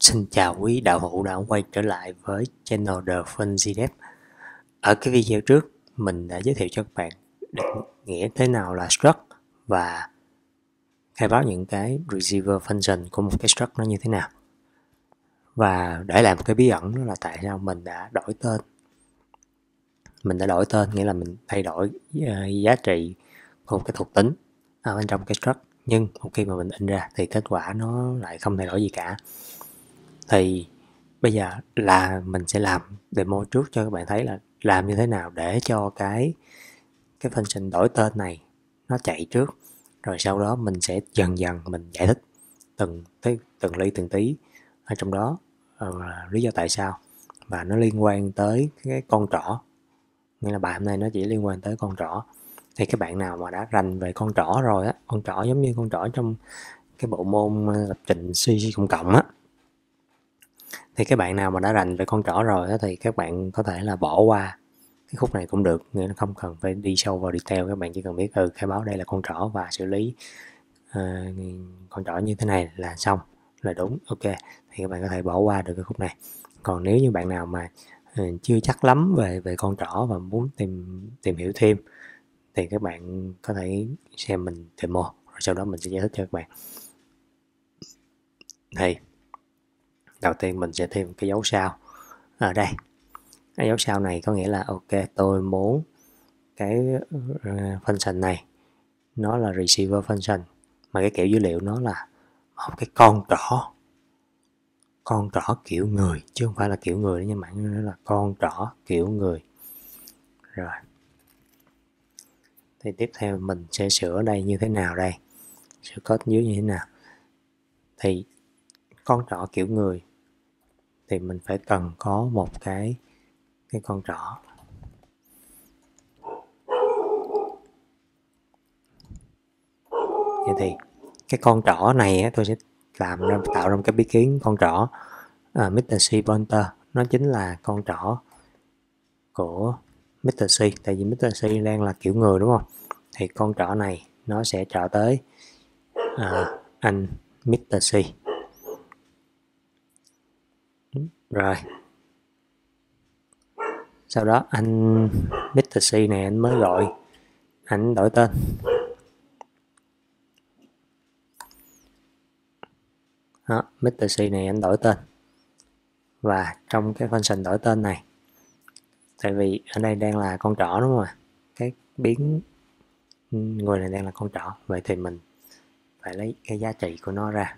Xin chào quý đạo hữu đã quay trở lại với channel The Funzy Dev. Ở cái video trước mình đã giới thiệu cho các bạn định nghĩa thế nào là struct và khai báo những cái receiver function của một cái struct nó như thế nào. Và để làm một cái bí ẩn đó là tại sao mình đã đổi tên. Mình đã đổi tên nghĩa là mình thay đổi giá trị của một cái thuộc tính ở bên trong cái struct, nhưng một khi mà mình in ra thì kết quả nó lại không thay đổi gì cả. Thì bây giờ là mình sẽ làm demo trước cho các bạn thấy là làm như thế nào để cho cái function đổi tên này nó chạy trước, rồi sau đó mình sẽ dần dần mình giải thích từng ly từng tí ở trong đó lý do tại sao, và nó liên quan tới cái con trỏ. Nghĩa là bài hôm nay nó chỉ liên quan tới con trỏ. Thì các bạn nào mà đã rành về con trỏ rồi á, con trỏ giống như con trỏ trong cái bộ môn lập trình C++ á, thì các bạn nào mà đã rành về con trỏ rồi á, thì các bạn có thể là bỏ qua cái khúc này cũng được, nghĩa là không cần phải đi sâu vào detail. Các bạn chỉ cần biết khai báo đây là con trỏ và xử lý con trỏ như thế này là xong, là đúng, ok. Thì các bạn có thể bỏ qua được cái khúc này. Còn nếu như bạn nào mà chưa chắc lắm về con trỏ và muốn tìm hiểu thêm thì các bạn có thể xem mình demo, rồi sau đó mình sẽ giải thích cho các bạn. Thì đầu tiên mình sẽ thêm cái dấu sao ở đây. Cái dấu sao này có nghĩa là ok, tôi muốn cái function này nó là receiver function, mà cái kiểu dữ liệu nó là một cái con trỏ kiểu người, chứ không phải là kiểu người nữa nha bạn, nó là con trỏ kiểu người. Rồi thì tiếp theo mình sẽ sửa đây như thế nào đây, sửa code dưới như thế nào. Thì con trỏ kiểu người thì mình phải cần có một cái con trỏ. Vậy thì cái con trỏ này tôi sẽ tạo ra một cái bí kiến con trỏ Mr.C pointer, nó chính là con trỏ của Mr.C, tại vì Mr.C đang là kiểu người đúng không? Thì con trỏ này nó sẽ trở tới anh Mr.C. Rồi sau đó anh Mr.C này anh mới gọi, anh đổi tên. Đó, Mr.C này anh đổi tên. Và trong cái function đổi tên này, tại vì ở đây đang là con trỏ đúng không ạ? Cái biến người này đang là con trỏ, vậy thì mình phải lấy cái giá trị của nó ra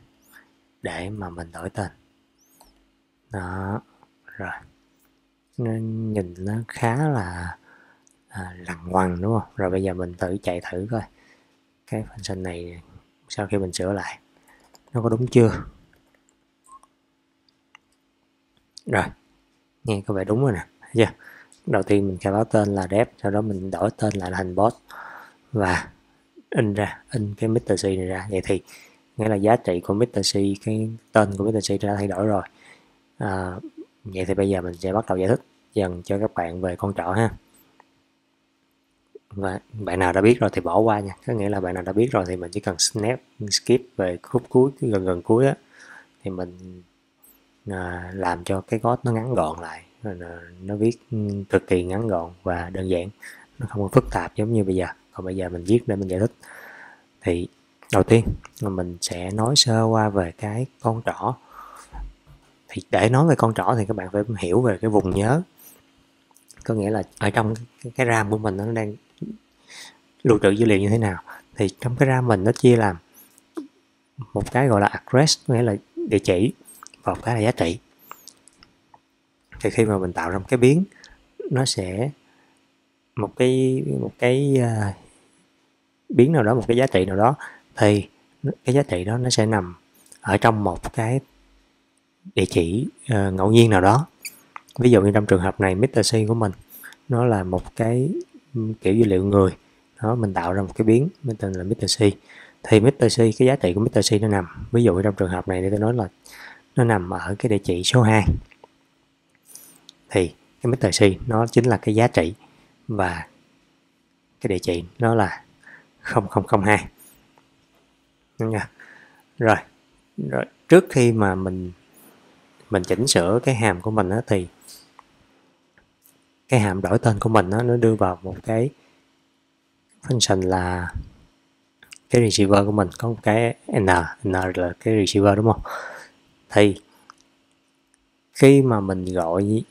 để mà mình đổi tên. Đó, rồi. Nên nhìn nó khá là lằng ngoằng đúng không? Rồi bây giờ mình tự chạy thử coi cái function này sau khi mình sửa lại nó có đúng chưa. Rồi, nghe có vẻ đúng rồi nè. Yeah. Đầu tiên mình khai báo tên là dev, sau đó mình đổi tên lại thành bot và in cái Mr.C này ra. Vậy thì nghĩa là giá trị của Mr.C, cái tên của Mr.C đã thay đổi rồi. Vậy thì bây giờ mình sẽ bắt đầu giải thích dần cho các bạn về con trỏ ha. Và bạn nào đã biết rồi thì bỏ qua nha, có nghĩa là bạn nào đã biết rồi thì mình chỉ cần skip về khúc cuối, gần cuối á, thì mình làm cho cái code nó ngắn gọn lại, nó viết cực kỳ ngắn gọn và đơn giản, nó không có phức tạp giống như bây giờ. Còn bây giờ mình viết để mình giải thích. Thì đầu tiên mình sẽ nói sơ qua về cái con trỏ. Thì để nói về con trỏ thì các bạn phải hiểu về cái vùng nhớ, có nghĩa là ở trong cái RAM của mình nó đang lưu trữ dữ liệu như thế nào. Thì trong cái RAM mình nó chia làm một cái gọi là address, nghĩa là địa chỉ, và một cái là giá trị. Thì khi mà mình tạo ra một cái biến, nó sẽ một cái biến nào đó, một cái giá trị nào đó, thì cái giá trị đó nó sẽ nằm ở trong một cái địa chỉ ngẫu nhiên nào đó. Ví dụ như trong trường hợp này Mr.C của mình nó là một cái kiểu dữ liệu người đó, mình tạo ra một cái biến mình tên là Mr.C. thì Mr.C, cái giá trị của Mr.C nó nằm, ví dụ như trong trường hợp này để tôi nói là nó nằm ở cái địa chỉ số 2. Thì cái Mr.C nó chính là cái giá trị và cái địa chỉ nó là 0002. Đúng nha. Rồi trước khi mà mình mình chỉnh sửa cái hàm của mình thì cái hàm đổi tên của mình nó đưa vào một cái function là cái receiver của mình có một cái n là cái receiver, đúng không? Thì khi mà mình gọi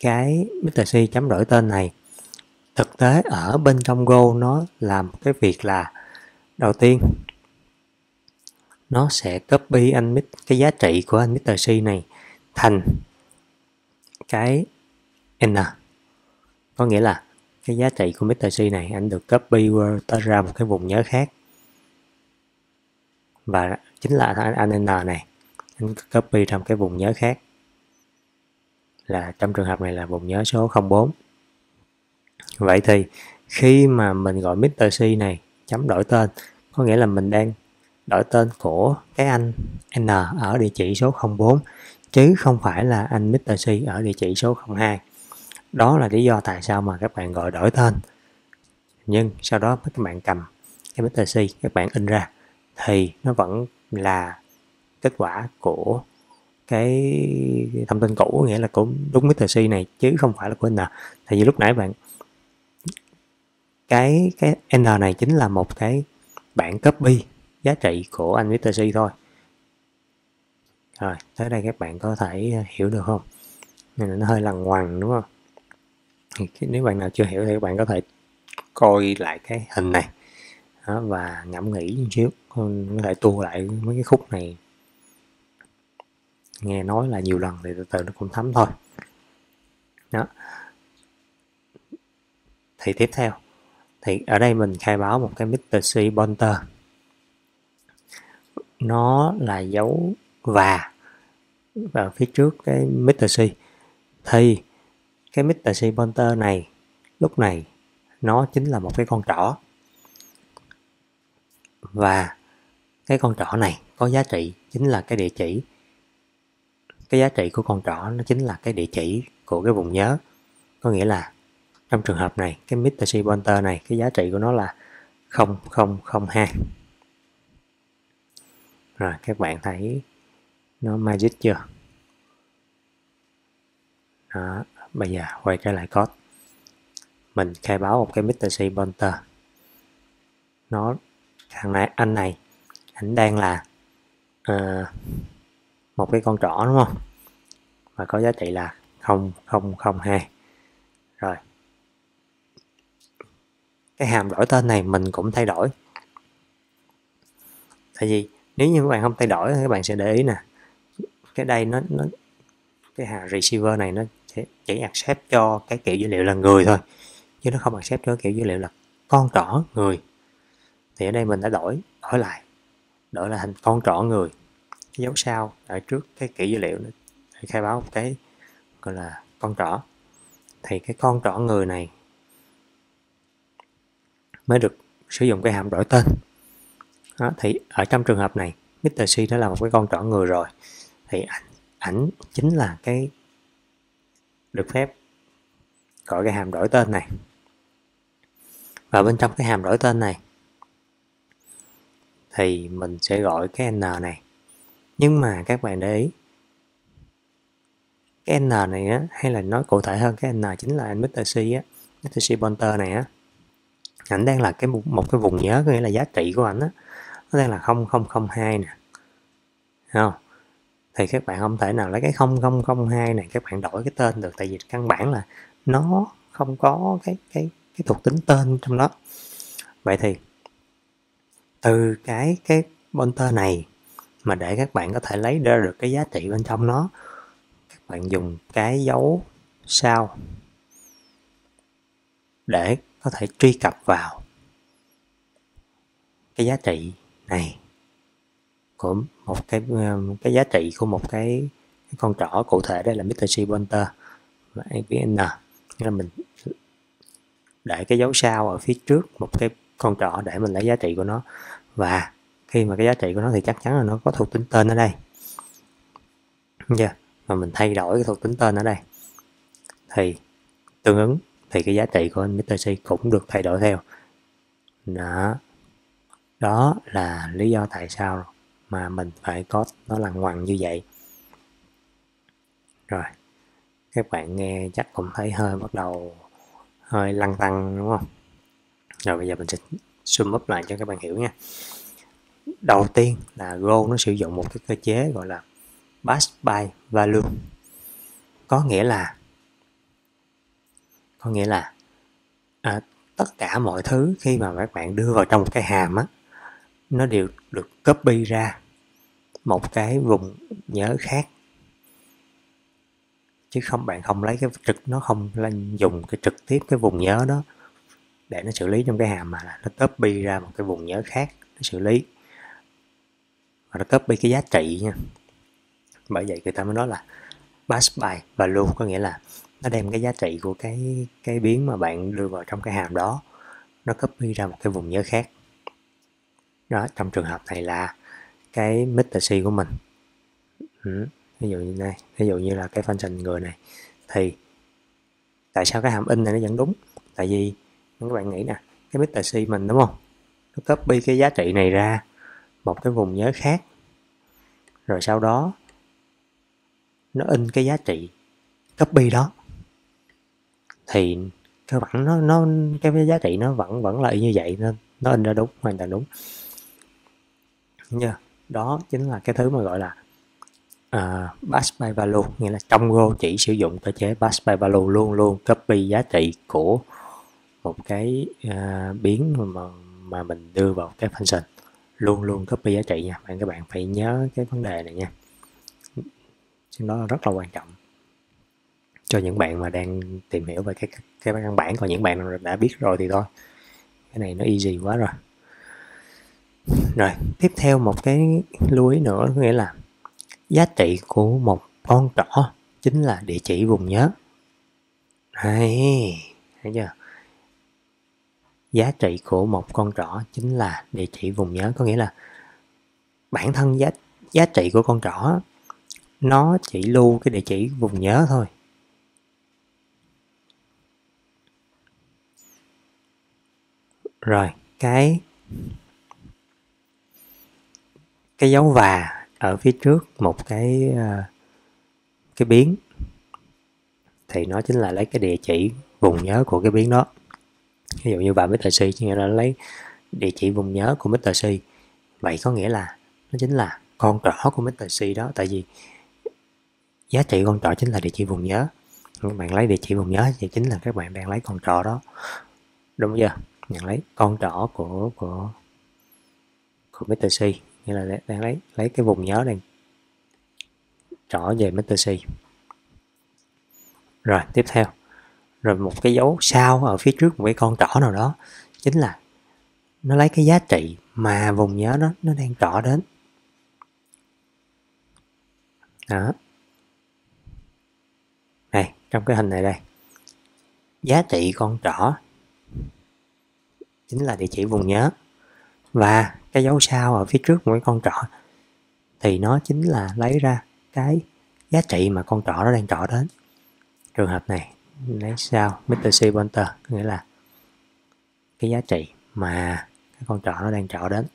cái Mr.C chấm đổi tên này, thực tế ở bên trong Go nó làm cái việc là đầu tiên nó sẽ copy cái giá trị của anh Mr.C này thành cái n, có nghĩa là cái giá trị của Mr.C này anh được copy ra một cái vùng nhớ khác, và chính là anh n này anh copy trong cái vùng nhớ khác, là trong trường hợp này là vùng nhớ số 04. Vậy thì khi mà mình gọi Mr.C này chấm đổi tên, có nghĩa là mình đang đổi tên của cái anh n ở địa chỉ số 04 chứ không phải là anh Mr.C ở địa chỉ số 02. Đó là lý do tại sao mà các bạn gọi đổi tên, nhưng sau đó các bạn cầm cái Mr.C các bạn in ra thì nó vẫn là kết quả của cái thông tin cũ, nghĩa là của đúng Mr.C này chứ không phải là của n. Tại vì lúc nãy bạn cái n này chính là một cái bản copy giá trị của anh Mr.C thôi. Rồi, tới đây các bạn có thể hiểu được không? Nên là nó hơi lằng ngoằng, đúng không? Nếu bạn nào chưa hiểu thì các bạn có thể coi lại cái hình này đó, và ngẫm nghĩ một xíu, có thể tua lại mấy cái khúc này, nghe nói là nhiều lần thì từ từ nó cũng thấm thôi đó. Thì tiếp theo thì ở đây mình khai báo một cái Mr.C pointer, nó là dấu và phía trước cái Mr.C. Thì cái Mr.C pointer này lúc này nó chính là một cái con trỏ, và cái con trỏ này có giá trị chính là cái địa chỉ, cái giá trị của con trỏ nó chính là cái địa chỉ của cái vùng nhớ. Có nghĩa là trong trường hợp này cái Mr.C pointer này cái giá trị của nó là 0002. Rồi các bạn thấy nó magic chưa? Đó, bây giờ quay trở lại code, mình khai báo một cái Mr.C pointer. Nó thằng này anh đang là một cái con trỏ, đúng không? Và có giá trị là 0002. Rồi cái hàm đổi tên này mình cũng thay đổi, tại vì nếu như các bạn không thay đổi các bạn sẽ để ý nè, cái đây cái hàm receiver này nó chỉ accept cho cái kiểu dữ liệu là người thôi, chứ nó không accept cho kiểu dữ liệu là con trỏ người. Thì ở đây mình đã đổi lại thành con trỏ người, cái dấu sao ở trước cái kiểu dữ liệu để khai báo một cái gọi là con trỏ. Thì cái con trỏ người này mới được sử dụng cái hàm đổi tên. Đó, thì ở trong trường hợp này Mr.C đã là một cái con trỏ người rồi, thì ảnh chính là cái được phép gọi cái hàm đổi tên này. Và bên trong cái hàm đổi tên này thì mình sẽ gọi cái n này, nhưng mà các bạn để ý cái n này á, hay là nói cụ thể hơn cái n chính là anh Mr.C á, Mr.C pointer này á, ảnh đang là một cái vùng nhớ, có nghĩa là giá trị của ảnh á nó đang là 0002 nè, không? Thì các bạn không thể nào lấy cái 0002 này các bạn đổi cái tên được, tại vì căn bản là nó không có cái thuộc tính tên trong đó. Vậy thì từ cái pointer này mà để các bạn có thể lấy ra được cái giá trị bên trong nó, các bạn dùng cái dấu sao để có thể truy cập vào cái giá trị này của một cái giá trị của một cái con trỏ cụ thể, đây là Mr.C pointer và APN. Nghĩa là mình để cái dấu sao ở phía trước một cái con trỏ để mình lấy giá trị của nó, và khi mà cái giá trị của nó thì chắc chắn là nó có thuộc tính tên ở đây. Mà mình thay đổi cái thuộc tính tên ở đây thì tương ứng thì cái giá trị của Mr.C cũng được thay đổi theo. Đó là lý do tại sao mà mình phải code nó lằng ngoằng như vậy. Rồi các bạn nghe chắc cũng thấy hơi bắt đầu hơi lăn tăn đúng không? Rồi bây giờ mình sẽ sum up lại cho các bạn hiểu nha. Đầu tiên là Go nó sử dụng một cái cơ chế gọi là Pass by Value, có nghĩa là tất cả mọi thứ khi mà các bạn đưa vào trong một cái hàm á, nó đều được copy ra một cái vùng nhớ khác, chứ bạn không lấy cái trực, nó không dùng cái trực tiếp cái vùng nhớ đó để nó xử lý trong cái hàm, mà là nó copy ra một cái vùng nhớ khác nó xử lý, và nó copy cái giá trị nha. Bởi vậy người ta mới nói là Pass by Value, có nghĩa là nó đem cái giá trị của cái biến mà bạn đưa vào trong cái hàm đó, nó copy ra một cái vùng nhớ khác. Đó, trong trường hợp này là cái Mr.C của mình. Ví dụ như này, ví dụ như là cái function người này, thì tại sao cái hàm in này nó vẫn đúng? Tại vì các bạn nghĩ nè, cái Mr.C mình đúng không, nó copy cái giá trị này ra một cái vùng nhớ khác, rồi sau đó nó in cái giá trị copy đó, thì cơ bản cái giá trị nó vẫn là y như vậy, nên nó in ra đúng, hoàn toàn đúng nha. Đó chính là cái thứ mà gọi là Pass by Value, nghĩa là trong Go chỉ sử dụng cơ chế Pass by Value, luôn luôn copy giá trị của một cái biến mà mình đưa vào cái function, luôn luôn copy giá trị nha bạn. Các bạn phải nhớ cái vấn đề này nha, nó rất là quan trọng cho những bạn mà đang tìm hiểu về cái văn bản. Còn những bạn đã biết rồi thì thôi, cái này nó easy quá rồi. Rồi tiếp theo một cái lưu ý nữa, nghĩa là giá trị của một con trỏ chính là địa chỉ vùng nhớ. Đấy, thấy chưa? Giá trị của một con trỏ chính là địa chỉ vùng nhớ, có nghĩa là bản thân giá trị của con trỏ nó chỉ lưu cái địa chỉ vùng nhớ thôi. Rồi cái dấu và ở phía trước một cái biến thì nó chính là lấy cái địa chỉ vùng nhớ của cái biến đó. Ví dụ như vào Mr.C, nghĩa là lấy địa chỉ vùng nhớ của Mr.C. Vậy có nghĩa là nó chính là con trỏ của Mr.C đó, tại vì giá trị con trỏ chính là địa chỉ vùng nhớ. Các bạn lấy địa chỉ vùng nhớ thì chính là các bạn đang lấy con trỏ đó, đúng chưa? Nhận lấy con trỏ của Mr.C, nghĩa là đang lấy cái vùng nhớ này trỏ về Mr.C. Rồi tiếp theo, rồi một cái dấu sao ở phía trước một cái con trỏ nào đó chính là nó lấy cái giá trị mà vùng nhớ đó nó đang trỏ đến. Đó, này trong cái hình này đây, giá trị con trỏ chính là địa chỉ vùng nhớ, và cái dấu sao ở phía trước mỗi con trỏ thì nó chính là lấy ra cái giá trị mà con trỏ nó đang trỏ đến. Trường hợp này lấy sao Mr.C pointer, nghĩa là cái giá trị mà cái con trỏ nó đang trỏ đến,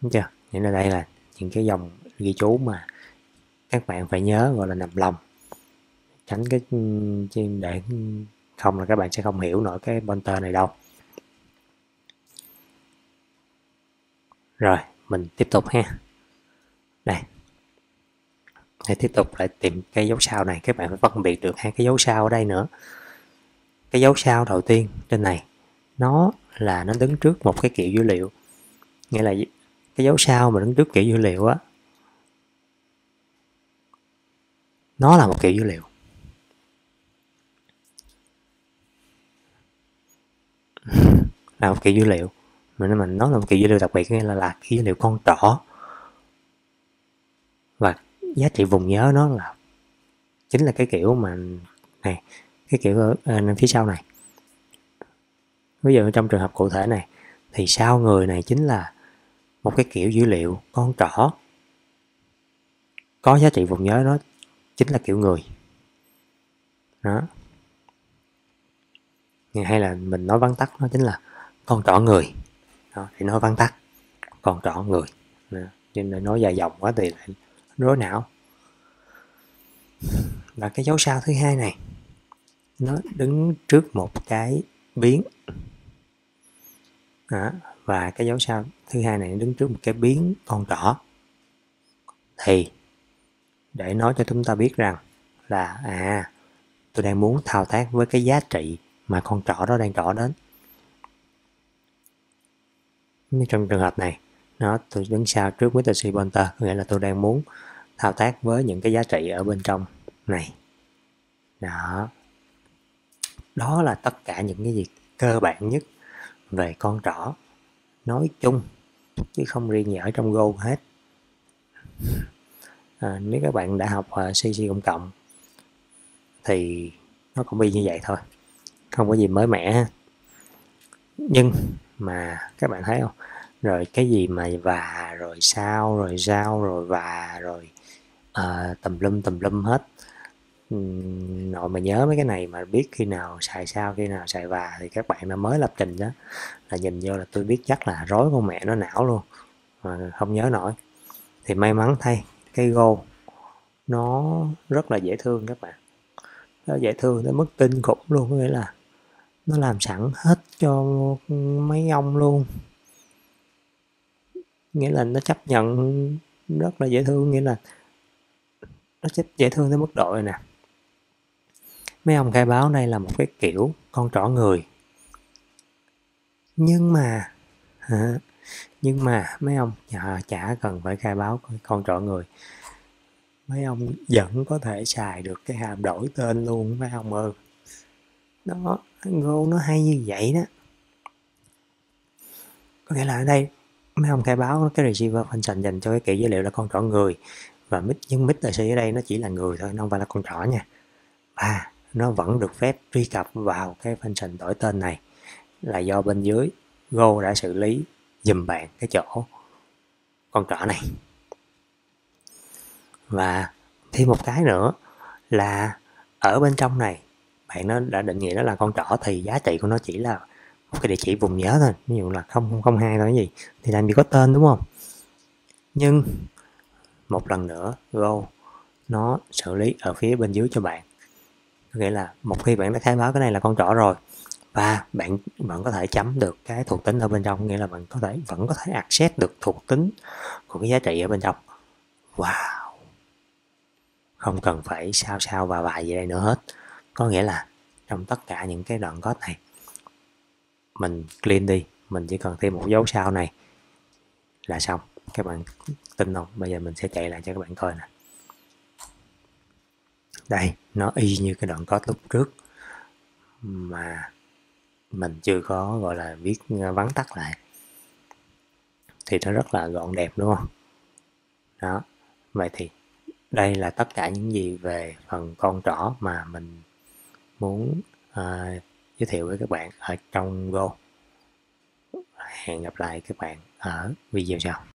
đúng chưa? Nghĩa là đây là những cái dòng ghi chú mà các bạn phải nhớ, gọi là nằm lòng, tránh cái để không là các bạn sẽ không hiểu nổi cái pointer này đâu. Rồi mình tiếp tục ha. Này, để tiếp tục lại tìm cái dấu sao này, các bạn phải phân biệt được hai cái dấu sao ở đây nữa. Cái dấu sao đầu tiên trên này nó đứng trước một cái kiểu dữ liệu, nghĩa là cái dấu sao mà đứng trước kiểu dữ liệu á, nó là một kiểu dữ liệu. Là một kiểu dữ liệu, mình nói là một kiểu dữ liệu đặc biệt, nghĩa là kiểu dữ liệu con trỏ, và giá trị vùng nhớ nó là chính là cái kiểu mà này, cái kiểu ở phía sau này. Ví dụ trong trường hợp cụ thể này thì sao người này chính là một cái kiểu dữ liệu con trỏ có giá trị vùng nhớ, nó chính là kiểu người đó. Hay là mình nói vắn tắt, nó chính là con trỏ người. Đó, thì nó vắn tắt con trỏ người, nên nói dài dòng quá thì lại rối não. là cái dấu sao thứ hai này nó đứng trước một cái biến. Đó, và cái dấu sao thứ hai này đứng trước một cái biến con trỏ, thì để nói cho chúng ta biết rằng là tôi đang muốn thao tác với cái giá trị mà con trỏ đó đang trỏ đến. Trong trường hợp này nó tôi đứng sau trước Mr.C pointer, nghĩa là tôi đang muốn thao tác với những cái giá trị ở bên trong này. Đó, đó là tất cả những cái gì cơ bản nhất về con trỏ nói chung, chứ không riêng gì ở trong Go hết. Nếu các bạn đã học CC cộng cộng thì nó cũng y như vậy thôi, không có gì mới mẻ. Nhưng mà các bạn thấy không, rồi cái gì mà và rồi sao rồi sao rồi và rồi tùm lum hết. Nội mà nhớ mấy cái này mà biết khi nào xài sao khi nào xài và thì các bạn đã mới lập trình đó, là nhìn vô là tôi biết chắc là rối con mẹ nó não luôn mà không nhớ nổi. Thì may mắn thay, cái Go nó rất là dễ thương các bạn, nó dễ thương tới mức kinh khủng luôn, có nghĩa là nó làm sẵn hết cho mấy ông luôn, nghĩa là nó chấp nhận rất là dễ thương, nghĩa là nó dễ thương tới mức độ này nè. Mấy ông khai báo đây là một cái kiểu con trỏ người, nhưng mà mấy ông chả cần phải khai báo con trỏ người, mấy ông vẫn có thể xài được cái hàm đổi tên luôn mấy ông ơi. Đó, Go nó hay như vậy đó. Có nghĩa là ở đây mấy ông khai báo cái receiver function dành cho cái kiểu dữ liệu là con trỏ người, và nhưng Mr.C ở đây nó chỉ là người thôi, nó không phải là con trỏ nha. Và nó vẫn được phép truy cập vào cái function đổi tên này, là do bên dưới Go đã xử lý dùm bạn cái chỗ con trỏ này. Và thêm một cái nữa là ở bên trong này bạn nó đã định nghĩa nó là con trỏ, thì giá trị của nó chỉ là một cái địa chỉ vùng nhớ thôi, ví dụ là 0002 thôi gì, thì làm gì có tên đúng không. Nhưng một lần nữa Go nó xử lý ở phía bên dưới cho bạn, nghĩa là một khi bạn đã khai báo cái này là con trỏ rồi và bạn vẫn có thể chấm được cái thuộc tính ở bên trong, nghĩa là bạn có thể vẫn có thể access được thuộc tính của cái giá trị ở bên trong. Wow, không cần phải sao sao và bài gì đây nữa hết. Có nghĩa là trong tất cả những cái đoạn code này mình clean đi, mình chỉ cần thêm một dấu sao này là xong. Các bạn tin không? Bây giờ mình sẽ chạy lại cho các bạn coi nè. Đây, nó y như cái đoạn code lúc trước mà mình chưa có gọi là viết vắn tắt lại, thì nó rất là gọn đẹp đúng không. Đó, vậy thì đây là tất cả những gì về phần con trỏ mà mình muốn giới thiệu với các bạn ở trong Go. Hẹn gặp lại các bạn ở video sau.